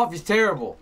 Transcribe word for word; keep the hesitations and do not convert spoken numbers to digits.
coffee's terrible.